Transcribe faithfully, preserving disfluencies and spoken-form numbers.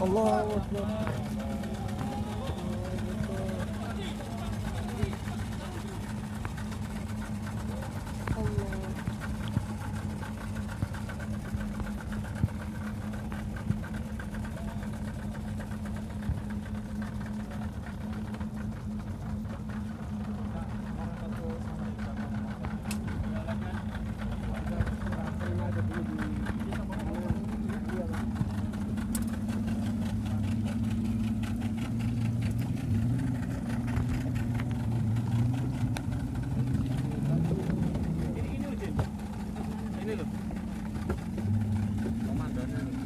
Allahu Akbar. Ini loh komandannya.